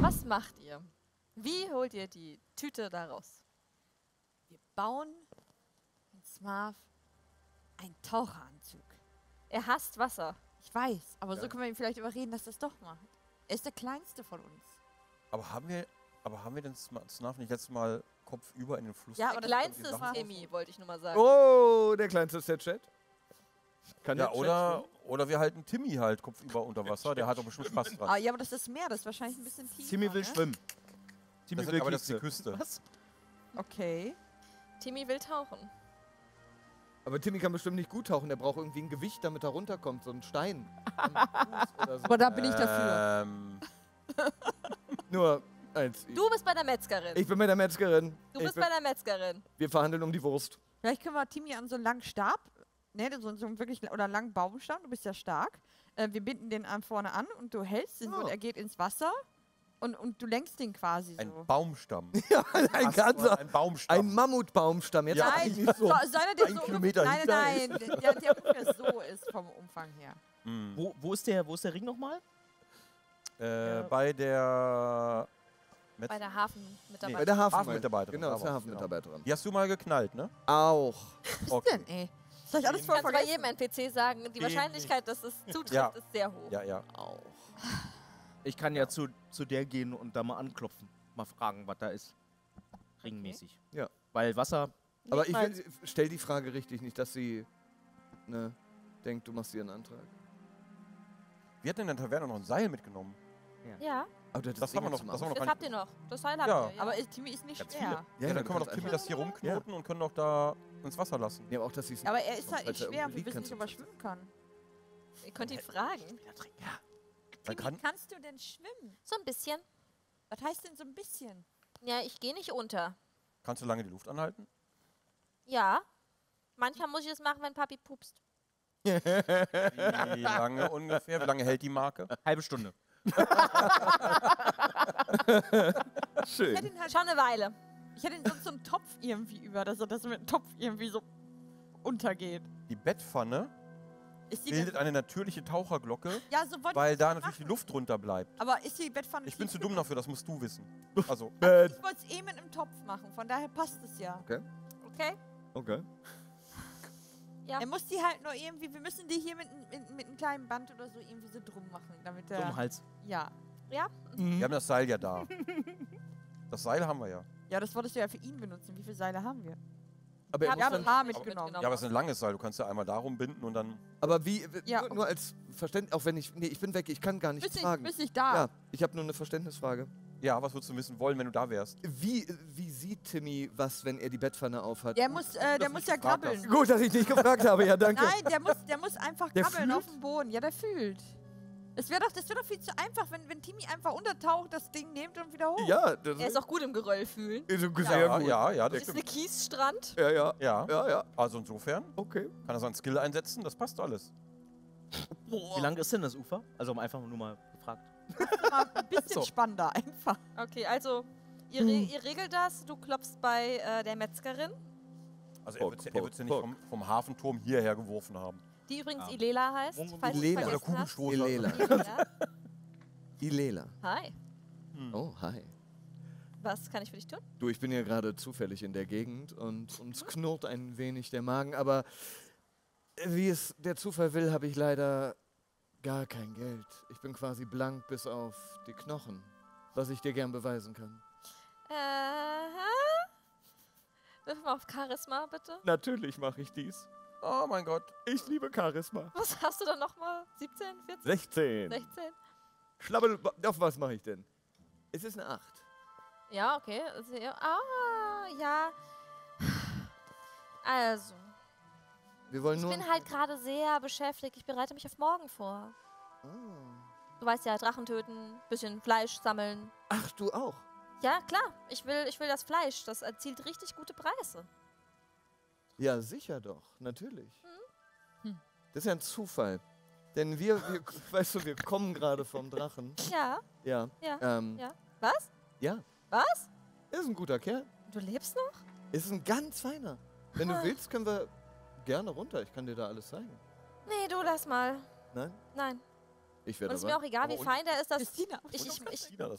Was macht ihr? Wie holt ihr die Tüte da raus? Wir bauen in Snarph einen Taucheranzug. Er hasst Wasser. Ich weiß, aber ja, so können wir ihn vielleicht überreden, dass das doch macht. Er ist der Kleinste von uns. Aber haben wir den Snarph nicht letztes Mal kopfüber in den Fluss? Ja, aber der Kleinste ist Emi, wollte ich nur mal sagen. Oh, der Kleinste ist der Chat. Kann ja, der oder wir halten Timmy halt kopfüber unter Wasser, der hat doch bestimmt Spaß dran. Ah, ja, aber das ist Meer, das ist wahrscheinlich ein bisschen tiefer. Timmy will schwimmen. Timmy will aber das ist die Küste. Was? Okay. Timmy will tauchen. Aber Timmy kann bestimmt nicht gut tauchen, der braucht irgendwie ein Gewicht, damit er runterkommt, so einen Stein. Oder so. Aber da bin ich dafür. Nur eins. Du bist bei der Metzgerin. Ich bin bei der Metzgerin. Du bist bei der Metzgerin. Wir verhandeln um die Wurst. Vielleicht können wir Timmy an so einen langen Stab, ne, so wirklich, oder langen Baumstamm, du bist ja stark. Wir binden den an vorne an und du hältst ihn und er geht ins Wasser. Und du lenkst den quasi so. Ein Baumstamm. Ja, ein ganzer. Ein Baumstamm. Ein Mammutbaumstamm. Jetzt ja, ich nicht so. Ein Kilometer nein, nein, nein. Der ungefähr so ist vom Umfang her. Mm. Wo ist der Ring nochmal? Bei der. Bei der Hafenmitarbeiterin. Nee, bei der Hafenmitarbeiterin. Genau, der Hafenmitarbeiterin. Die hast du mal geknallt, ne? Auch. Was okay. Denn, ey? Soll ich alles vorvergessen? Kannst du bei jedem NPC sagen, die Wahrscheinlichkeit, dass es zutrifft, ja, ist sehr hoch. Ja, ja. Auch. Ich kann ja zu der gehen und da mal anklopfen. Mal fragen, was da ist. Ringmäßig. Okay. Ja. Weil Wasser... Aber ich stell die Frage richtig, nicht, dass sie denkt, du machst ihr einen Antrag. Wir hatten in der Taverne noch ein Seil mitgenommen. Ja. Ja. Aber das haben wir noch. Das habt ihr noch. Das Seil habt ihr. Ja. Aber Timmy ist nicht schwer. Ja, dann können wir doch Timmy das hier rumknoten und können doch da ins Wasser lassen. Ja, aber, aber er ist halt schwer und wir wissen nicht, ob er schwimmen kann. Ihr könnt ihn fragen. Ja. Timmy, kannst du denn schwimmen? So ein bisschen. Was heißt denn so ein bisschen? Ja, ich gehe nicht unter. Kannst du lange die Luft anhalten? Ja. Manchmal muss ich das machen, wenn Papi pupst. Wie lange ungefähr? Wie lange hält die Marke? Halbe Stunde. Schön. Schon eine Weile. Ich hätte ihn sonst so einen Topf irgendwie über, dass er mit dem Topf irgendwie so untergeht. Die Bettpfanne bildet eine natürliche Taucherglocke, ja, so weil da natürlich die Luft drunter bleibt. Aber ist die Bettpfanne... Ich bin zu dumm dafür, das musst du wissen. Also. Ich wollte es eh mit einem Topf machen, von daher passt es ja. Okay. Okay? Okay. Ja. Er muss die halt nur irgendwie... Wir müssen die hier mit einem kleinen Band oder so irgendwie so drum machen, damit der... Drum Hals. Ja. Ja? Mhm. Wir haben das Seil ja da. Das Seil haben wir ja. Ja, das wolltest du ja für ihn benutzen. Wie viele Seile haben wir? Aber er muss dann ein Haar mitgenommen. Ja, aber es ist ein langes Seil. Du kannst ja einmal darum binden und dann... Aber wie... Ja, nur als Verständnis... Auch wenn ich... Nee, ich bin weg. Ich kann gar nicht fragen. Bist ich da? Ja, ich habe nur eine Verständnisfrage. Ja, was würdest du wissen wollen, wenn du da wärst? Wie sieht Timmy was, wenn er die Bettpfanne aufhat? Der muss ja krabbeln. Gut, dass ich nicht gefragt habe. Ja, danke. Nein, der muss einfach krabbeln auf dem Boden. Ja, der fühlt. Das wäre doch viel zu einfach, wenn Timmy einfach untertaucht, das Ding nimmt und wieder hoch. Ja, er ist auch gut im Geröll fühlen. Ja. Das ist eine Kiesstrand. Ja. Also insofern kann er seinen Skill einsetzen, das passt alles. Boah. Wie lang ist denn das Ufer? Also einfach nur mal gefragt. Mal ein bisschen spannender einfach. Okay, also ihr regelt das, du klopfst bei der Metzgerin. Also er wird sie nicht vom Hafenturm hierher geworfen haben. Die übrigens Ilela heißt. Ilela. Oder Kugelstoßer. Ilela. Ilela. Hi. Oh, hi. Was kann ich für dich tun? Du, ich bin hier gerade zufällig in der Gegend und uns knurrt ein wenig der Magen, aber wie es der Zufall will, habe ich leider gar kein Geld. Ich bin quasi blank bis auf die Knochen, was ich dir gern beweisen kann. Wirf mal auf Charisma, bitte. Natürlich mache ich dies. Oh mein Gott, ich liebe Charisma. Was hast du dann nochmal? 17, 14? 16. 16. Schlabbel, auf was mache ich denn? Es ist eine 8. Ja, okay. Ah, ja. Also. Ich bin halt gerade sehr beschäftigt. Ich bereite mich auf morgen vor. Oh. Du weißt ja, Drachen töten, bisschen Fleisch sammeln. Ach, du auch? Ja, klar. Ich will das Fleisch. Das erzielt richtig gute Preise. Ja, sicher doch, natürlich. Das ist ja ein Zufall. Denn wir weißt du, wir kommen gerade vom Drachen. Ja. Was? Ja. Was? Ist ein guter Kerl. Du lebst noch? Ist ein ganz feiner. Wenn du willst, können wir gerne runter. Ich kann dir da alles zeigen. Nee, du lass mal. Nein? Nein. Ich werde. Und es ist mir auch egal, wie fein der ist, dass Christina.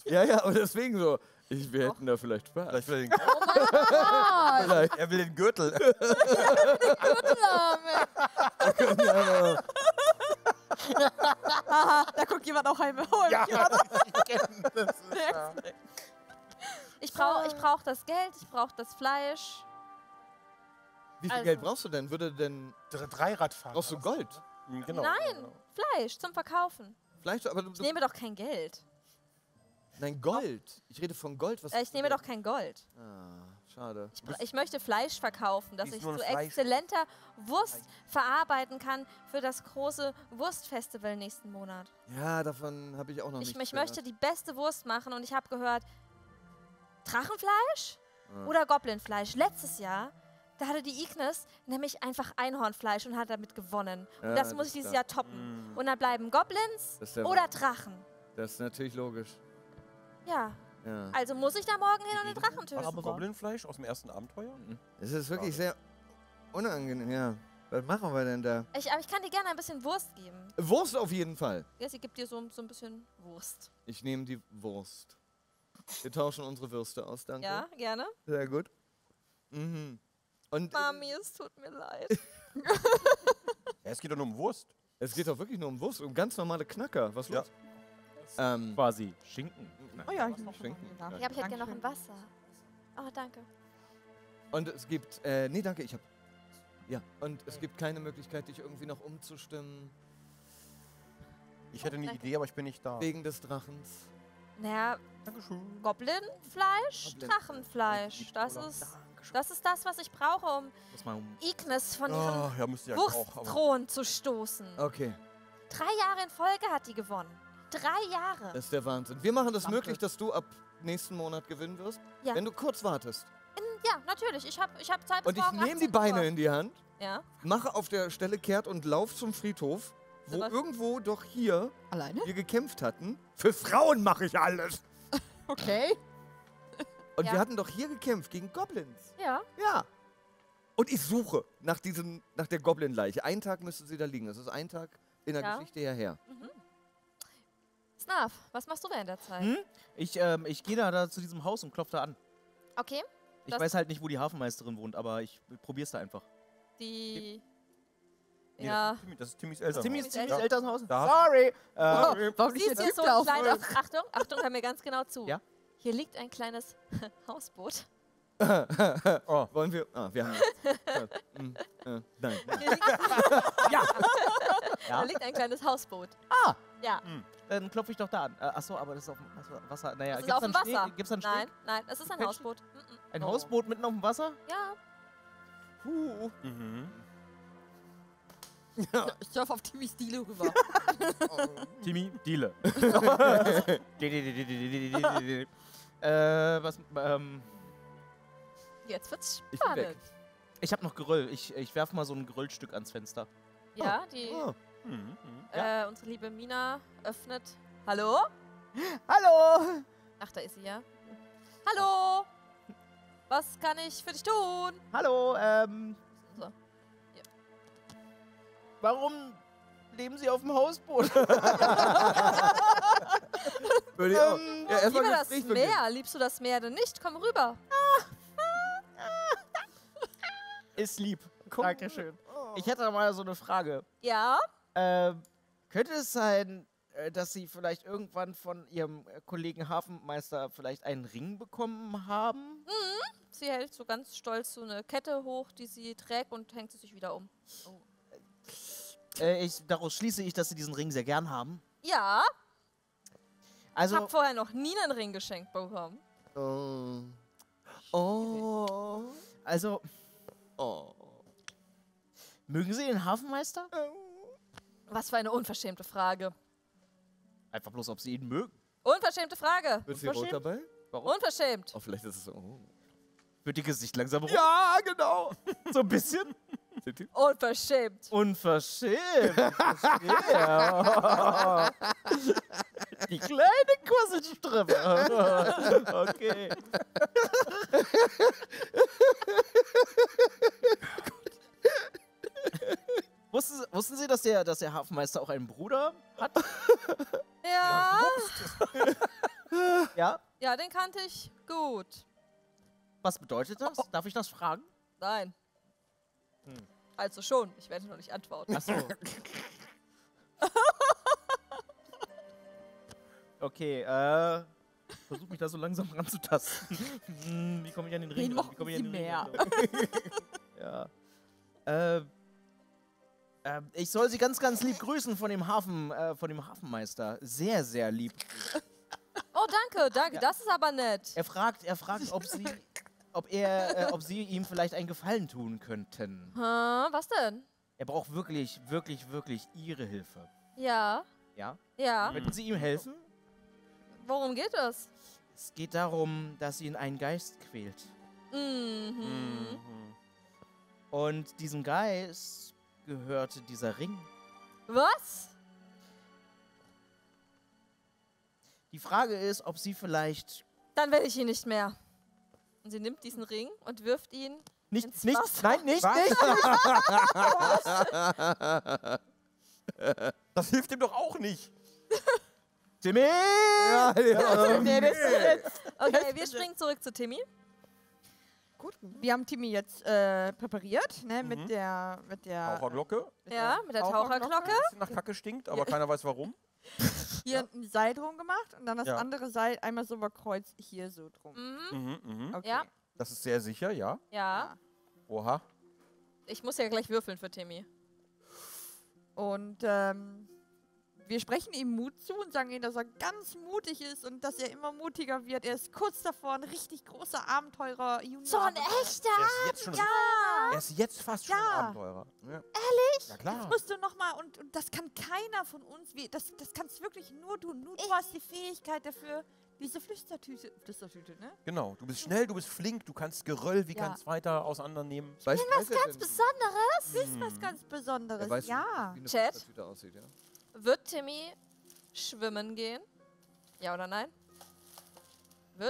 Ja, aber deswegen so. Wir hätten da vielleicht Spaß. Vielleicht will er den Gürtel. Oh mein Gott! Er will den Gürtel. Er will den Gürtel haben. Da guckt jemand auch heim. Ja, ich brauch das Geld, ich brauch das Fleisch. Wie viel Geld brauchst du denn? Würde denn Dreirad fahren? Brauchst du Gold? Genau. Nein, Fleisch zum Verkaufen. Fleisch, aber ich nehme doch kein Geld. Nein, Gold. Ich rede von Gold. Was ich nehme doch kein Gold. Ah, schade. Ich möchte Fleisch verkaufen, dass ich so exzellenter Wurst verarbeiten kann für das große Wurstfestival nächsten Monat. Ja, davon habe ich auch noch nichts gehört. Ich möchte die beste Wurst machen und ich habe gehört, Drachenfleisch oder Goblinfleisch. Letztes Jahr, da hatte die Ignis nämlich einfach Einhornfleisch und hat damit gewonnen. Ja, und das muss ich dieses Jahr toppen. Und dann bleiben Goblins oder Drachen. Das ist natürlich logisch. Ja. Also muss ich da morgen hin und den Drachen töten. Aber Goblinfleisch aus dem ersten Abenteuer? Es ist wirklich sehr unangenehm, ja. Was machen wir denn da? Aber ich kann dir gerne ein bisschen Wurst geben. Wurst auf jeden Fall. Ja, sie gibt dir so ein bisschen Wurst. Ich nehme die Wurst. Wir tauschen unsere Würste aus, danke. Ja, gerne. Sehr gut. Mhm. Und Mami, es tut mir leid. Es geht doch nur um Wurst. Es geht doch wirklich nur um Wurst, um ganz normale Knacker. Was los? Quasi Schinken. Nein. Oh ja, ich noch Schinken. Ja, aber ich hätte gerne noch ein Wasser. Oh, danke. Und es gibt, nee, danke, ich hab. Ja, und es gibt keine Möglichkeit, dich irgendwie noch umzustimmen. Ich hätte eine Idee, aber ich bin nicht da. Wegen des Drachens. Naja, Goblinfleisch, Drachenfleisch. Das ist das, was ich brauche, um Ignis von ihrem Wurstthron zu stoßen. Okay. 3 Jahre in Folge hat die gewonnen. 3 Jahre. Das ist der Wahnsinn. Wir machen das möglich, dass du ab nächsten Monat gewinnen wirst, wenn du kurz wartest. Ja, natürlich. Ich hab Zeit bis morgen 18 Uhr. Und ich nehme die Beine in die Hand, mache auf der Stelle kehrt und lauf zum Friedhof, wo irgendwo doch hier wir gekämpft hatten. Für Frauen mache ich alles. Okay. Und wir hatten doch hier gekämpft gegen Goblins. Ja. Ja. Und ich suche nach der Goblin-Leiche. Einen Tag müsste sie da liegen. Das ist ein Tag in der Geschichte her. Mhm. Snarph, was machst du während der Zeit? Hm? Ich gehe da zu diesem Haus und klopfe da an. Okay. Ich weiß halt nicht, wo die Hafenmeisterin wohnt, aber ich probier's da einfach. Nee, ja. Das ist Timmys Elternhaus. Sorry. Warum nicht jetzt so ein kleines, Achtung, Achtung, hör mir ganz genau zu. Ja? Hier liegt ein kleines Hausboot. Wollen wir? Wir haben nein. Da liegt ein kleines Hausboot. Ah. Ja. Dann klopfe ich doch da an. Achso, aber das ist auf dem Wasser. Naja, das ist auf dem Wasser. Gibt's da einen Steg? Nein, nein, es ist ein Hausboot. Ein Hausboot mitten auf dem Wasser? Ja. Ja. Ich hoffe auf Timmys Diele rüber. Timmy, Diele. Jetzt wird's spannend. Ich hab noch Geröll. Ich werf mal so ein Geröllstück ans Fenster. Ja, unsere liebe Mina öffnet. Hallo? Hallo! Ach, da ist sie ja. Hallo! Was kann ich für dich tun? Hallo, warum leben Sie auf dem Hausboot? Liebe das Meer. Liebst du das Meer denn nicht? Komm rüber. Ist lieb. Dankeschön. Ich hätte mal so eine Frage. Ja? Könnte es sein, dass Sie vielleicht irgendwann von Ihrem Kollegen Hafenmeister vielleicht einen Ring bekommen haben? Mhm. Sie hält so ganz stolz so eine Kette hoch, die sie trägt und hängt sie sich wieder um. Oh. Daraus schließe ich, dass Sie diesen Ring sehr gern haben. Ja. Also, ich habe vorher noch nie einen Ring geschenkt bekommen. Also. Mögen Sie den Hafenmeister? Was für eine unverschämte Frage. Einfach bloß, ob Sie ihn mögen. Unverschämte Frage. Wird sie rot dabei? Warum? Unverschämt. Oh, vielleicht ist es so. Wird ihr Gesicht langsam rot? Ja, genau. So ein bisschen. Unverschämt. Unverschämt. Die kleine Kursstrippe. Okay. Wussten Sie, dass dass der Hafenmeister auch einen Bruder hat? Ja. Ja? Ja, den kannte ich gut. Was bedeutet das? Darf ich das fragen? Nein. Hm. Also schon, ich werde noch nicht antworten. Ach so. Okay, versuch mich da so langsam ranzutasten. Wie komme ich an den Ring? Wie komme ich an den Ring? Ja. Ich soll Sie ganz, ganz lieb grüßen von dem Hafenmeister. Sehr, sehr lieb. Oh, danke, danke. Ja. Das ist aber nett. Er fragt, ob Sie ihm vielleicht einen Gefallen tun könnten. Ha, was denn? Er braucht wirklich, wirklich, wirklich Ihre Hilfe. Ja. Ja? Ja. Könnten Sie ihm helfen? Worum geht es? Es geht darum, dass ihn ein Geist quält. Mhm. Und diesem Geist gehörte dieser Ring. Was? Die Frage ist, ob sie vielleicht... Dann will ich ihn nicht mehr. Und sie nimmt diesen Ring und wirft ihn ins Wasser. Nein, nicht. Das hilft ihm doch auch nicht. Timmy! Ja, ja. Nee, das ist jetzt. Okay, wir springen zurück zu Timmy. Gut, wir haben Timmy jetzt präpariert, ne, mit der Taucherglocke. Ja, mit der Taucherglocke. Ein bisschen nach Kacke stinkt, aber keiner weiß warum. Hier ein Seil drum gemacht und dann das andere Seil einmal so überkreuzt, hier so drum. Mhm. Mhm, okay. Ja. Das ist sehr sicher, ja? Ja. Oha. Ich muss ja gleich würfeln für Timmy. Und wir sprechen ihm Mut zu und sagen ihm, dass er ganz mutig ist und dass er immer mutiger wird. Er ist kurz davor, ein richtig großer Abenteurer. So ein echter Abenteurer. Ja. Er ist jetzt fast schon ein Abenteurer. Ja. Ehrlich? Ja, klar. Jetzt musst du nochmal, und das kann keiner von uns, das kannst wirklich nur du. Nur du hast die Fähigkeit dafür, diese Flüstertüte, ne? Genau. Du bist schnell, du bist flink, du kannst Geröll wie ganz weiter auseinandernehmen. Ich bin was ganz Besonderes. Du bist was ganz Besonderes, ja. Wie eine Flüstertüte aussieht, ja. Wird Timmy schwimmen gehen? Ja oder nein?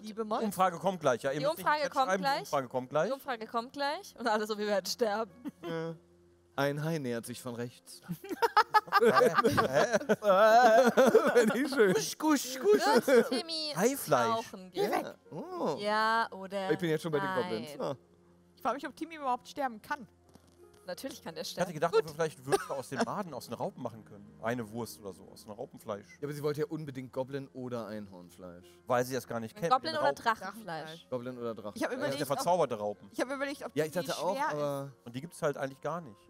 Die Umfrage kommt gleich, ja? Die Umfrage kommt gleich. Die Umfrage kommt gleich. Die Umfrage kommt gleich. Und alle so, wie werden sterben. Ein Hai nähert sich von rechts. Kusch, kusch, kusch. Wird Timmy tauchen gehen? Ja. Oh. Ja oder nein? Ich bin jetzt schon bei den Goblins. Ah. Ich frage mich, ob Timmy überhaupt sterben kann. Natürlich kann der sterben. Ich hatte gedacht, ob wir vielleicht Würste aus den Maden, aus den Raupen machen können. Eine Wurst oder so, aus dem Raupenfleisch. Ja, aber sie wollte ja unbedingt Goblin oder Einhornfleisch. Weil sie das gar nicht kennt. Goblin oder Drachenfleisch. Goblin oder Drachenfleisch. Ich habe überlegt, der verzauberte Raupen. Ich habe überlegt, ob die schwer auch, ist. Und die gibt es halt eigentlich gar nicht.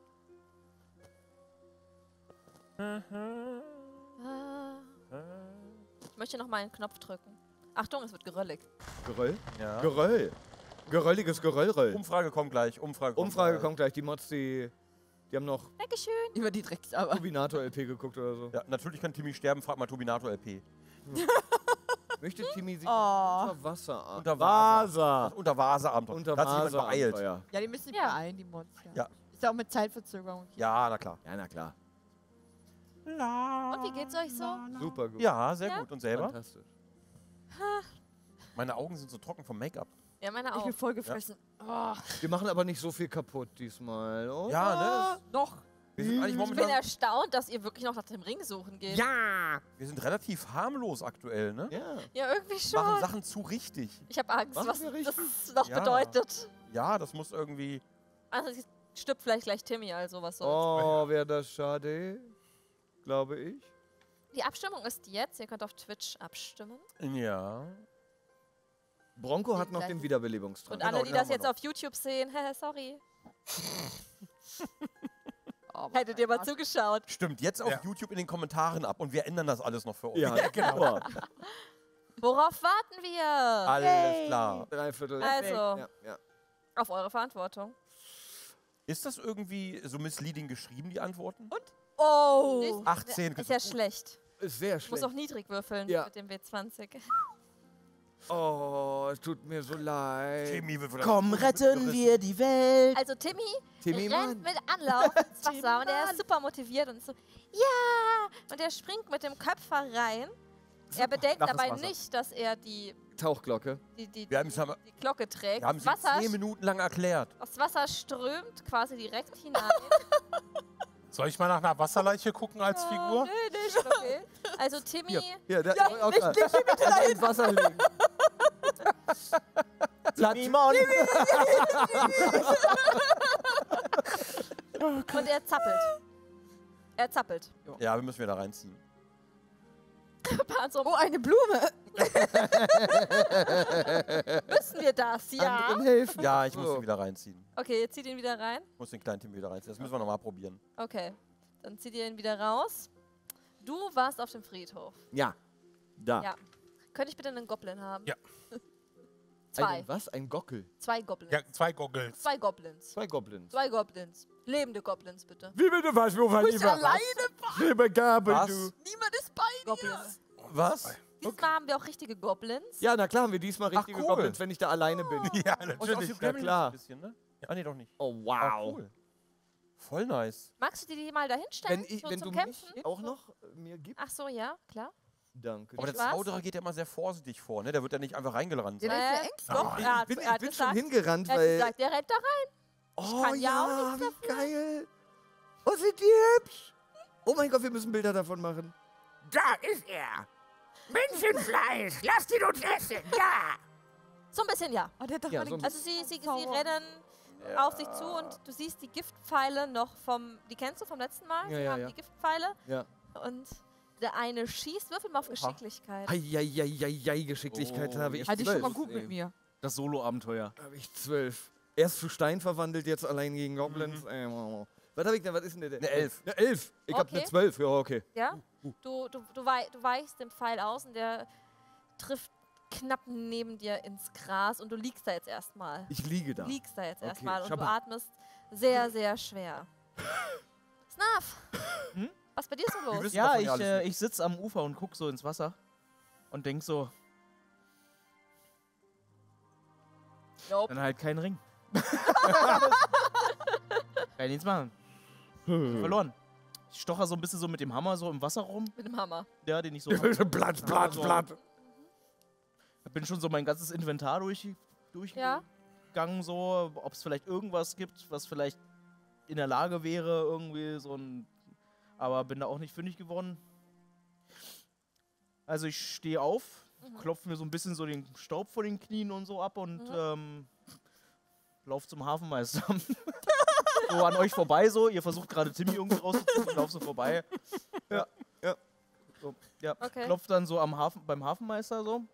Ich möchte noch mal einen Knopf drücken. Achtung, es wird geröllig. Geröll? Ja. Geröll. Gerölliges Geröllröll. Umfrage kommt gleich, Umfrage kommt gleich. Die Mods, die haben noch... Dankeschön. Über die Drecksarbeit. Tobinator LP geguckt oder so. Ja, natürlich kann Timmy sterben, frag mal Tobinator LP. Möchte Timmy sich unter Wasser ab? Unter Wasser. Unter Wasser-Abenteuer. Unter Wasser-Abenteuer. Ja, die müssen sich beeilen, die Mods. Ja. Ja. Ist ja auch mit Zeitverzögerung. Ja, na klar. Ja, na klar. Und wie geht's euch so? Super gut. Ja, sehr gut. Und selber? Fantastisch. Meine Augen sind so trocken vom Make-up. Ja, meine auch. Ich bin voll gefressen. Ja. Oh. Wir machen aber nicht so viel kaputt diesmal. Oh. Ja, ne? Doch. Ich bin erstaunt, dass ihr wirklich noch nach dem Ring suchen geht. Ja! Wir sind relativ harmlos aktuell, ne? Ja, ja, irgendwie schon. Machen Sachen zu richtig. Ich habe Angst, was das noch bedeutet. Ja, das muss irgendwie... Also stirbt vielleicht gleich Timmy, also was soll's. Oh, wäre das schade, glaube ich. Die Abstimmung ist jetzt. Ihr könnt auf Twitch abstimmen. Ja. Bronko hat noch den Wiederbelebungstrank. Und alle, die das jetzt auf YouTube sehen, sorry. Hättet ihr mal zugeschaut. Stimmt, jetzt auf YouTube in den Kommentaren ab und wir ändern das alles noch für euch. Ja, genau. Worauf warten wir? Alles klar. 3/4. Also, auf eure Verantwortung. Ist das irgendwie so misleading geschrieben, die Antworten? Und? Oh! 18. Ist ja schlecht. Ist sehr schlecht. Ich muss auch niedrig würfeln mit dem W20. Oh, es tut mir so leid. Timmy, komm, retten wir die Welt. Also Timmy rennt mit Anlauf ins Wasser und er ist super motiviert und so, und er springt mit dem Köpfer rein. Er bedenkt dabei nicht, dass er die Tauchglocke, die Glocke trägt. Wir haben sie 10 Minuten lang erklärt. Das Wasser strömt quasi direkt hinein. Soll ich mal nach einer Wasserleiche gucken als Figur? Nee, nicht. Okay. Also Timmy... Ja, nicht hier bitte dahin. Ins Wasser legen. Timon. Und er zappelt. Er zappelt. Ja, wir müssen wieder reinziehen. Oh, eine Blume. Müssen wir das, ja? Anderen helfen. Ja, ich muss ihn wieder reinziehen. Okay, jetzt zieht ihn wieder rein. Ich muss den kleinen Tim wieder reinziehen. Das müssen wir nochmal probieren. Okay, dann zieht ihr ihn wieder raus. Du warst auf dem Friedhof. Ja, da. Ja. Könnte ich bitte einen Goblin haben? Ja. Zwei. Ein, was? Ein Gockel? Zwei Goblins. Ja, zwei Goggles. Zwei Goblins. Zwei Goblins. Zwei Goblins. Lebende Goblins, bitte. Wie bitte was? Wo war die? Du bist alleine, was? Liebe Gabe, du. Niemand ist bei dir. Goblins. Was? Diesmal haben wir auch richtige Goblins. Ja, na klar haben wir diesmal richtige Goblins, wenn ich da alleine bin. Ja, natürlich. Na klar. Ein bisschen, ne? Ah, nee, doch nicht. Oh, wow. Cool. Voll nice. Magst du die mal da hinstellen? Wenn du mich auch noch mir gibst. Ach so, ja, klar. Danke. Aber der Zauderer geht ja immer sehr vorsichtig vor, ne? Der wird ja nicht einfach reingerannt. Ja, der ist ja ängstlich. Ich bin schon hingerannt, weil... Er hat gesagt, der rennt da rein. Oh ja, wie geil. Oh, sind die hübsch. Oh mein Gott, wir müssen Bilder davon machen. Da ist er. Menschenfleisch, lasst ihn uns essen, ja! So ein bisschen, ja. Oh, der hat so also sie rennen auf sich zu und du siehst die Giftpfeile noch vom, die kennst du vom letzten Mal? Ja, haben die Giftpfeile. Ja. Und der eine schießt, würfel mal auf Geschicklichkeit. Eieieiei, Geschicklichkeit habe ich 12. Hatte ich schon mal gut mit mir. Das Solo-Abenteuer. Habe ich 12. Erst zu Stein verwandelt, jetzt allein gegen Goblins. Mhm. Was habe ich denn? Was ist denn der? Eine 11. Eine 11. Ich habe eine 12. Ja, okay. Ja? Du weichst den Pfeil aus und der trifft knapp neben dir ins Gras und du liegst da jetzt erstmal. Ich liege da. Du liegst da jetzt erstmal und du atmest sehr, sehr schwer. Snarph! Hm? Was bei dir so los? Ja, ich sitze am Ufer und gucke so ins Wasser und denk so. Nope. Dann halt kein Ring. Kann ich nichts machen. Verloren. Ich stoche so ein bisschen so mit dem Hammer so im Wasser rum. Mit dem Hammer? Ja, den ich so... Blatt. Ich bin schon so mein ganzes Inventar durchgegangen, so, ob es vielleicht irgendwas gibt, was vielleicht in der Lage wäre, irgendwie so ein... Aber bin da auch nicht fündig geworden. Also ich stehe auf, klopfe mir so ein bisschen so den Staub vor den Knien und so ab und lauf zum Hafenmeister. So an euch vorbei, so. Ihr versucht gerade Timmy irgendwie rauszuziehen und lauft so vorbei. Ja, ja. So, ja. Okay. Klopft dann so am Hafen, beim Hafenmeister so. Mhm.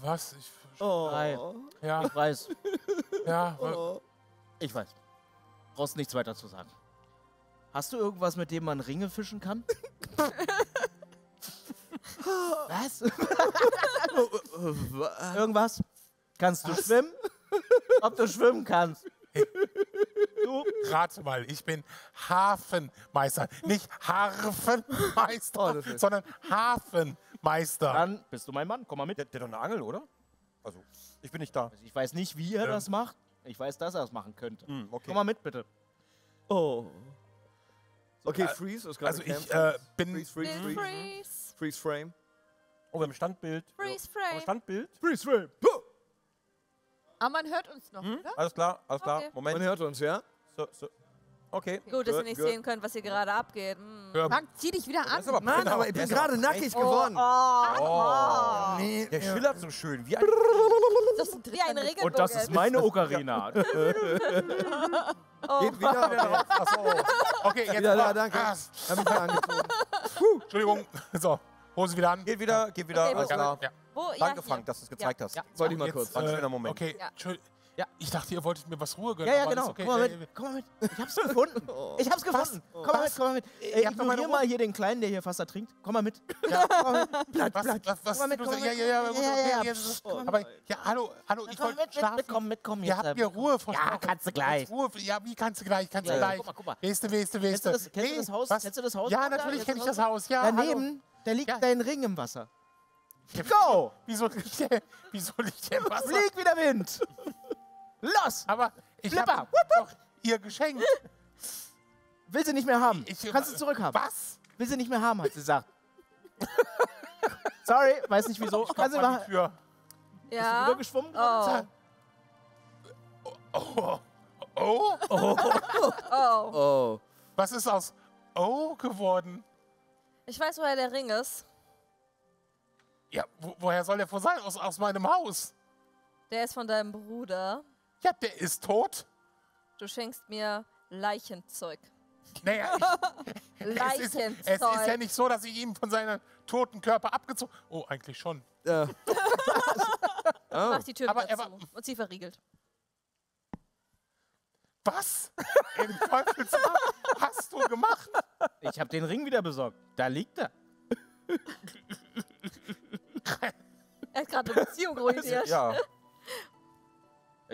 Was? Ich weiß. Ja, ich weiß. Brauchst nichts weiter zu sagen. Hast du irgendwas, mit dem man Ringe fischen kann? Was? Irgendwas? Kannst du schwimmen? Ob du schwimmen kannst? Hey. Du? Rat mal, ich bin Hafenmeister. Nicht Harfenmeister, sondern Hafenmeister. Dann bist du mein Mann, komm mal mit. Der hat doch eine Angel, oder? Also, ich bin nicht da. Also ich weiß nicht, wie er das macht. Ich weiß, dass er das machen könnte. Okay. Komm mal mit, bitte. Oh. So, okay, Freeze ist gerade. Also ich bin... Freeze. Freeze Frame. Oh, wir haben Standbild. Freeze Frame. Standbild. Freeze Frame. Aber man hört uns noch, oder? Alles klar, Moment. Man hört uns, ja? So. Okay. Gut, dass ihr nicht sehen könnt, was hier gerade abgeht. Mann, zieh dich wieder an. Mann, aber ich bin gerade nackig geworden. Nee. Der schillert so schön. Wie ein Regenbogen. Und das ist meine Ocarina. Geht wieder. Okay, jetzt wieder. Danke. Hab ich angezogen. Entschuldigung. So, Hose wieder an. Geht wieder. Alles klar. Danke, Frank, dass du es gezeigt hast. Wollte ich mal kurz. War ein schöner Moment. Okay, ich dachte, ihr wolltet mir was Ruhe gönnen. Ja, genau. Okay. Komm mal mit. Ich hab's gefunden. Ich hab's gefunden. Komm mal mit. Ignorier mal hier den Kleinen, der hier fast ertrinkt. Komm mal mit. Was? Aber ja, hallo, ich wollte schlafen. Komm mit. Ihr habt mir Ruhe versprochen. Ja, kannst du gleich. Ja, wie kannst du gleich. Guck mal. Weste. Kennst du das Haus? Ja, natürlich kenne ich das Haus. Daneben, da liegt dein Ring im Wasser. Go! Wieso liegt der im Wasser? Flieg wie der Wind! Los! Aber ich hab doch ihr Geschenk. Will sie nicht mehr haben. Kannst du zurückhaben. Was? Will sie nicht mehr haben, hat sie gesagt. Sorry, weiß nicht wieso. Kannst du mal... Ja. Bist du rübergeschwommen? Oh. Oh? Oh. Oh. Oh. Was ist aus O geworden? Ich weiß, woher der Ring ist. Ja, woher soll der von sein? Aus meinem Haus. Der ist von deinem Bruder. Ja, der ist tot. Du schenkst mir Leichenzeug. Naja, Leichenzeug. Es ist ja nicht so, dass ich ihm von seinem toten Körper abgezogen... Oh, eigentlich schon. Mach die Tür wieder zu und sie verriegelt. Was? Im Teufelsnamen hast du gemacht? Ich habe den Ring wieder besorgt. Da liegt er. Er hat gerade eine Beziehung ruiniert. Ja.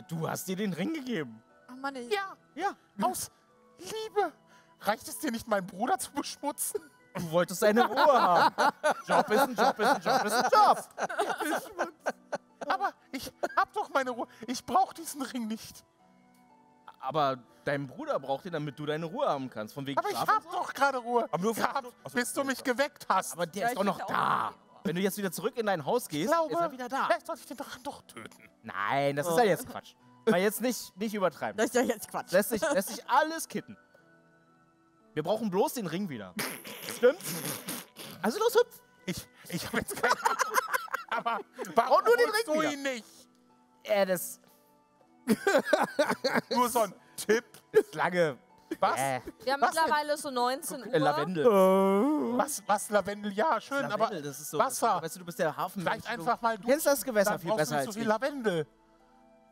Du hast dir den Ring gegeben. Oh Mann, ey. Ja. Ja. Aus Liebe. Reicht es dir nicht, meinen Bruder zu beschmutzen? Du wolltest eine Ruhe haben. Job ist ein Job, ist ein Job, ist ein Job. Aber ich hab doch meine Ruhe. Ich brauche diesen Ring nicht. Aber dein Bruder braucht ihn, damit du deine Ruhe haben kannst. Von wegen aber ich hab so doch gerade Ruhe gehabt, bis du mich geweckt hast. Aber der ist doch noch da. Wenn du jetzt wieder zurück in dein Haus gehst, ist er wieder da. Vielleicht sollte ich den Drachen doch töten. Nein, das ist ja jetzt Quatsch. Mal jetzt nicht übertreiben. Das ist ja jetzt Quatsch. Lässt sich alles kitten. Wir brauchen bloß den Ring wieder. Stimmt's? Also los, hüpf. Ich hab jetzt keinen Ring. Aber warum nur den Ring du wieder? Ihn nicht? Ja, das... Nur so ein Tipp. Ist lange. Was? Wir haben mittlerweile so 19 Uhr. Lavendel. Was Lavendel? Ja, schön, Lavendel, aber das ist so, Wasser. Weißt du, du bist der Hafen. Vielleicht einfach mal du kennst das Gewässer viel besser als so viel Lavendel.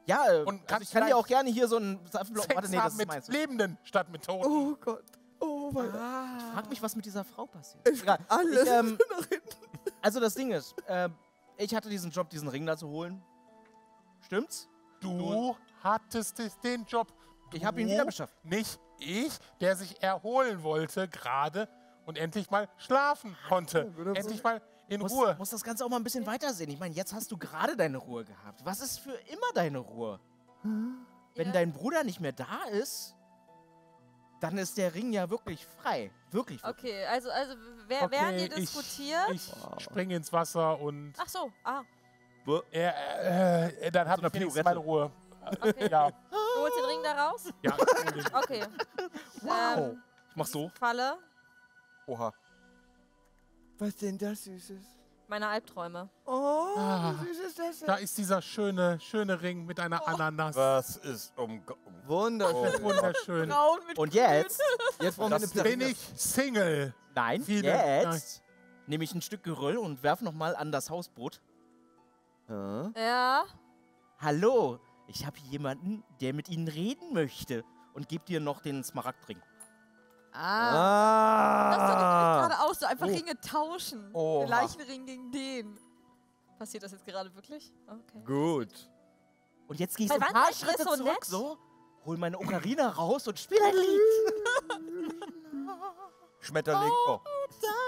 Ja, und also ich kann dir auch gerne hier so einen Saftblock. Warte, nee, das ist meins. Mit Lebenden statt mit Toten. Oh Gott. Oh mein Gott. Ich frag mich, was mit dieser Frau passiert. Alles. Also das Ding ist, ich hatte diesen Job, diesen Ring da zu holen. Stimmt's? Du hattest den Job. Ich habe ihn wieder beschafft. Nicht ich, der sich erholen wollte gerade und endlich mal schlafen konnte. Endlich mal in Ruhe. Du musst das Ganze auch mal ein bisschen weitersehen. Ich meine, jetzt hast du gerade deine Ruhe gehabt. Was ist für immer deine Ruhe? Wenn dein Bruder nicht mehr da ist, dann ist der Ring ja wirklich frei. Wirklich frei. Okay, also während ihr diskutiert... Ich springe ins Wasser und... Ach so, dann hat so ich wenigstens meine Ruhe. Okay. Ja. Du holst den Ring da raus? Ja. Okay. Wow. Ich mach so. Falle. Oha. Was denn das Süßes? Meine Albträume. Oh, wie süß ist das denn? Da ist dieser schöne Ring mit einer Ananas. Was ist wunderschön. Wunderschön. Braun mit und jetzt bin ich Single. Nein, jetzt nehme ich ein Stück Geröll und werf nochmal an das Hausboot. Ja. Hallo, ich habe jemanden, der mit Ihnen reden möchte und gebe dir noch den Smaragdring. Das sieht gerade aus, so einfach Ringe tauschen. Den Leichenring gegen den. Passiert das jetzt gerade wirklich? Okay. Gut. Und jetzt gehe ich ein paar Schritte so zurück, hol meine Ocarina raus und spiele ein Lied. Schmetterling.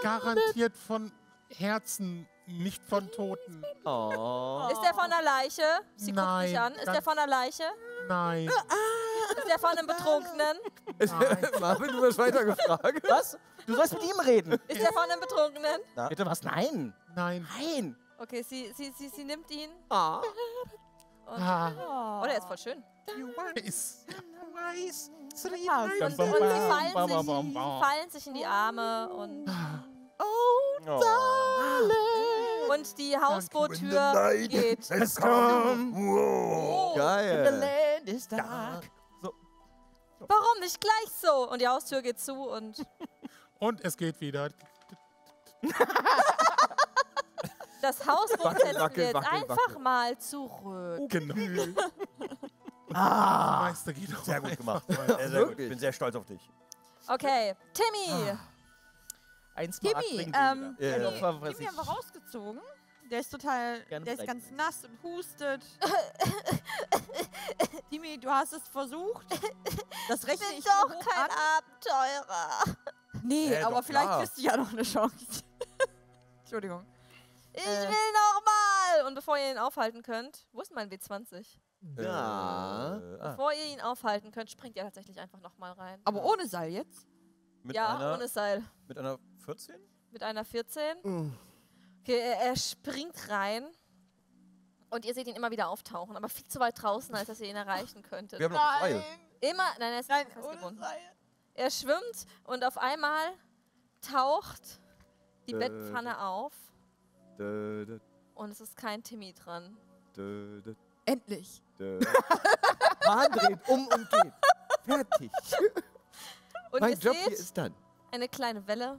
Garantiert von Herzen. Nicht von Toten. Oh. Ist der von der Leiche? Sie guckt mich an. Ist der von der Leiche? Nein. Ist der von einem Betrunkenen? Nein. Marvin, du wirst weiter gefragt. Was? Du sollst mit ihm reden. Ist der von einem Betrunkenen? Na? Bitte was? Nein. Nein. Nein. Okay, sie nimmt ihn. Oh. Und oh, der ist voll schön. Und sie fallen sich in die Arme und... Oh, darling. Und die Hausboottür geht. Let's come. Wow. Geil. The land is dark. So. Warum nicht gleich so? Und die Haustür geht zu und... Und es geht wieder. Das Hausboot setzen wir jetzt einfach mal zurück. Genau. Das meiste geht auch. Sehr gut gemacht. Sehr gut. Ich bin sehr stolz auf dich. Okay, Timmy. Timmy haben wir rausgezogen. Der ist ganz nass und hustet. Timmy, du hast es versucht. Das rechne ich doch kein Abenteurer. Nee, aber vielleicht kriegst du ja noch eine Chance. Entschuldigung. Ich will nochmal. Und bevor ihr ihn aufhalten könnt, wo ist mein W20? Da. Bevor ihr ihn aufhalten könnt, springt ihr tatsächlich einfach nochmal rein. Aber ohne Seil jetzt? Mit ohne Seil. Mit einer 14? Mit einer 14. Okay, er springt rein und ihr seht ihn immer wieder auftauchen, aber viel zu weit draußen, als dass ihr ihn erreichen könntet. Wir haben noch Seil. Immer, nein, er ist festgebunden. Er schwimmt und auf einmal taucht die Bettpfanne auf. Und es ist kein Timmy dran. Endlich! Mann dreht um und geht. Fertig! Und mein Job hier ist dann. Eine kleine Welle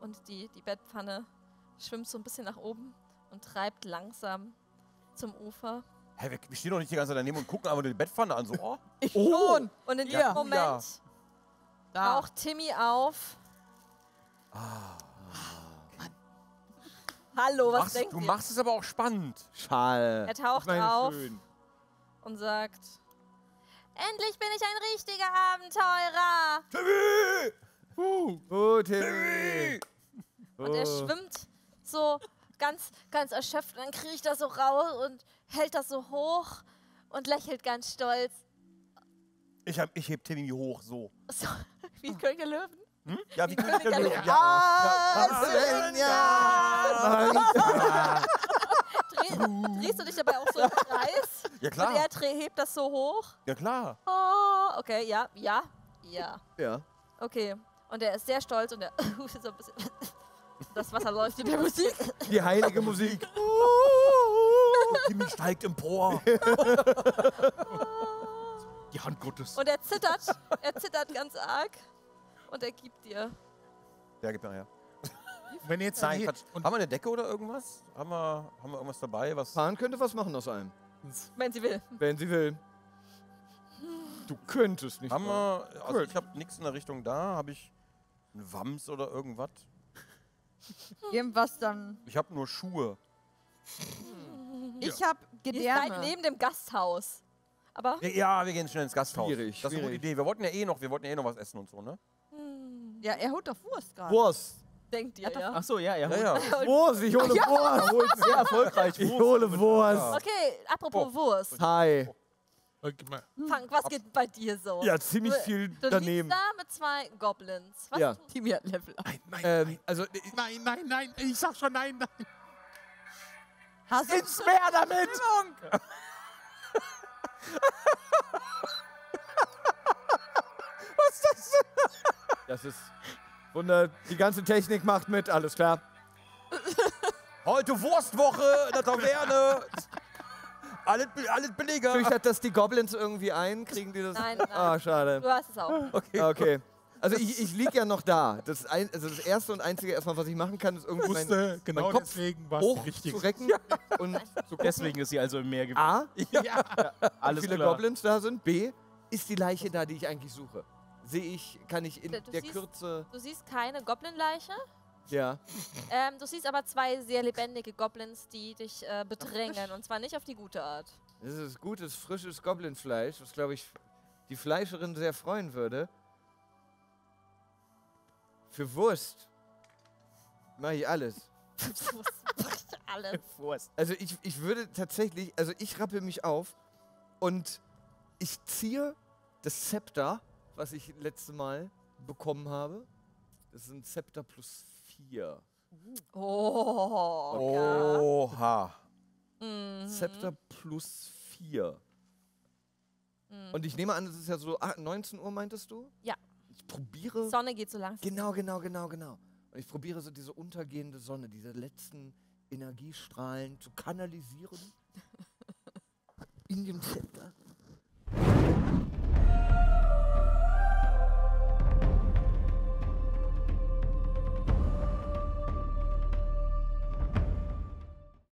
und die Bettpfanne schwimmt so ein bisschen nach oben und treibt langsam zum Ufer. Hä, wir stehen doch nicht die ganze Zeit daneben und gucken einfach nur die Bettpfanne an, so, oh. Ich schon! Und in dem Moment taucht Timmy auf. Mann. Hallo, was denkst du? Du machst es aber auch spannend. Schall. Er taucht auf und sagt, endlich bin ich ein richtiger Abenteurer. Timmy! Oh, Timmy! Und er schwimmt so ganz, ganz erschöpft und dann kriecht er so raus und hält das so hoch und lächelt ganz stolz. Ich heb Timmy hoch, so. So wie König der Löwen? Hm? Ja, wie König der Löwen. Ja. Drehst du dich dabei auch so im Kreis? Ja, klar. Und er hebt das so hoch? Ja, klar. Oh, okay, ja. Okay, und er ist sehr stolz und er hustet so ein bisschen. Das Wasser läuft in der Musik. Die heilige Musik. Timmy steigt empor. Die Hand Gottes. Und er zittert ganz arg. Und er gibt dir. Ja, gib mir her. Wenn jetzt nein, haben wir eine Decke oder irgendwas? Haben wir irgendwas dabei? Was Pan könnte was machen aus einem. Wenn sie will. Wenn sie will. Du könntest nicht. Haben wir, also ich habe nichts in der Richtung da. Habe ich einen Wams oder irgendwas? Irgendwas dann. Ich habe nur Schuhe. Ich habe Gedärme. Neben dem Gasthaus. Aber ja, wir gehen schnell ins Gasthaus. Schwierig, das ist eine gute Idee. Wir wollten ja eh noch was essen und so, ne? Ja, er holt doch Wurst gerade. Wurst. Denkt ihr, ja? Ach so, ja, er holt Wurst. Ich hole Wurst. Holt sehr erfolgreich. Ich hole Wurst. Okay, apropos Wurst. Hi. Frank, was geht bei dir so? Ja, ziemlich viel daneben. Du liegst da mit 2 Goblins. Was tust du? Timmy hat Level up. Nein. Ich sag schon nein. Hast ins Meer damit! Was ist das denn? Das ist Wunder. Die ganze Technik macht mit, alles klar. Heute Wurstwoche in der Taverne. Alles billiger. Schüchtert das die Goblins irgendwie ein? Kriegen die das? Nein. Ah, schade. Du hast es auch. Okay. Also ich lieg ja noch da. Das erste und einzige erstmal, was ich machen kann, ist irgendwie meinen Kopf hoch zu recken. Ja. Und deswegen ist sie also im Meer gewesen. A, alles viele klar. Goblins da sind. B, ist die Leiche da, die ich eigentlich suche? Sehe ich, kann ich in der Kürze... Du siehst keine Goblin-Leiche? Ja. Du siehst aber 2 sehr lebendige Goblins, die dich bedrängen. Und zwar nicht auf die gute Art. Das ist gutes, frisches Goblin-Fleisch, was, glaube ich, die Fleischerin sehr freuen würde. Für Wurst mache ich alles. Für Wurst mache ich alles. Wurst. Also ich würde tatsächlich, also ich rappel mich auf und ich ziehe das Zepter, was ich letzte Mal bekommen habe. Das ist ein Zepter +4. Oh. Okay. Oha. Mhm. Zepter +4. Mhm. Und ich nehme an, es ist ja so 19 Uhr, meintest du? Ja. Ich probiere... Sonne geht so langsam. Genau. Und ich probiere so diese untergehende Sonne, diese letzten Energiestrahlen zu kanalisieren in dem Zepter.